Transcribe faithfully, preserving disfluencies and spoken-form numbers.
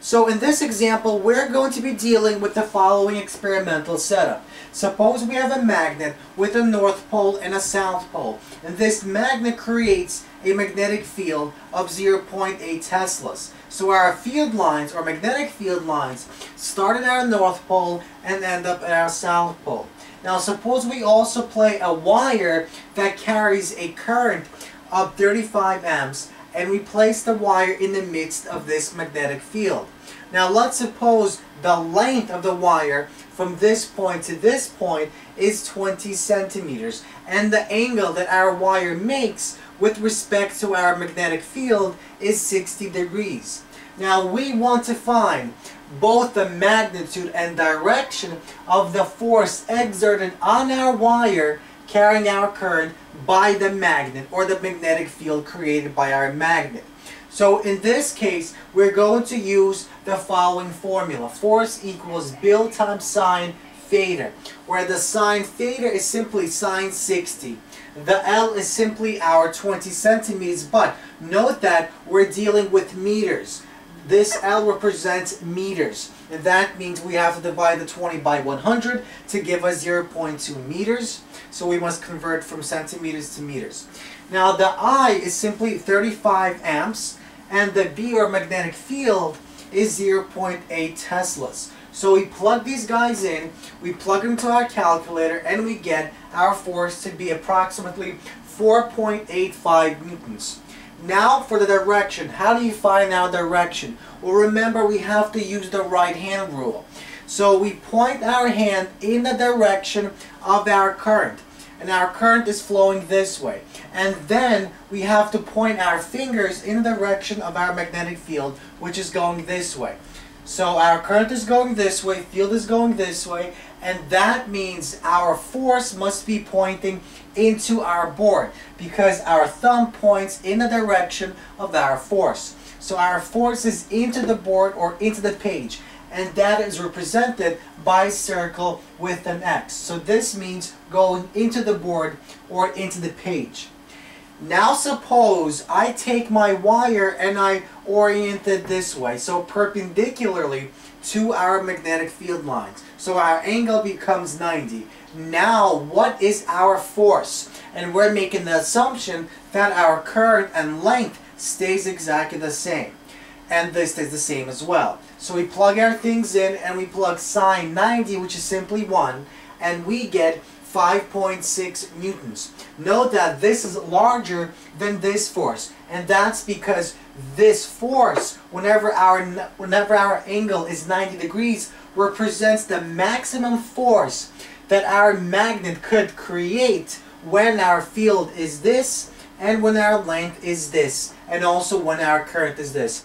So in this example, we're going to be dealing with the following experimental setup. Suppose we have a magnet with a north pole and a south pole, and this magnet creates a magnetic field of zero point eight Teslas. So our field lines, or magnetic field lines, start at our north pole and end up at our south pole. Now suppose we also play a wire that carries a current of thirty-five amps, and we place the wire in the midst of this magnetic field. Now let's suppose the length of the wire from this point to this point is twenty centimeters, and the angle that our wire makes with respect to our magnetic field is sixty degrees. Now we want to find both the magnitude and direction of the force exerted on our wire carrying our current by the magnet, or the magnetic field created by our magnet. So in this case, we're going to use the following formula. Force equals Bill times sine theta, where the sine theta is simply sine sixty. The L is simply our twenty centimeters, but note that we're dealing with meters. This L represents meters, and that means we have to divide the twenty by one hundred to give us zero point two meters. So we must convert from centimeters to meters. Now the I is simply thirty-five amps, and the B, or magnetic field, is zero point eight Teslas. So we plug these guys in, we plug them to our calculator, and we get our force to be approximately four point eight five newtons. Now for the direction. How do you find our direction? Well, remember, we have to use the right hand rule. So we point our hand in the direction of our current, and our current is flowing this way. And then we have to point our fingers in the direction of our magnetic field, which is going this way. So our current is going this way, field is going this way, and that means our force must be pointing into our board, because our thumb points in the direction of our force. So our force is into the board, or into the page, and that is represented by a circle with an X. So this means going into the board, or into the page. Now suppose I take my wire and I orient it this way, so perpendicularly to our magnetic field lines. So our angle becomes ninety. Now what is our force? And we're making the assumption that our current and length stays exactly the same. And this stays the same as well. So we plug our things in, and we plug sine ninety, which is simply one, and we get five point six newtons. Note that this is larger than this force, and that's because this force, whenever our whenever our angle is ninety degrees, represents the maximum force that our magnet could create when our field is this, and when our length is this, and also when our current is this.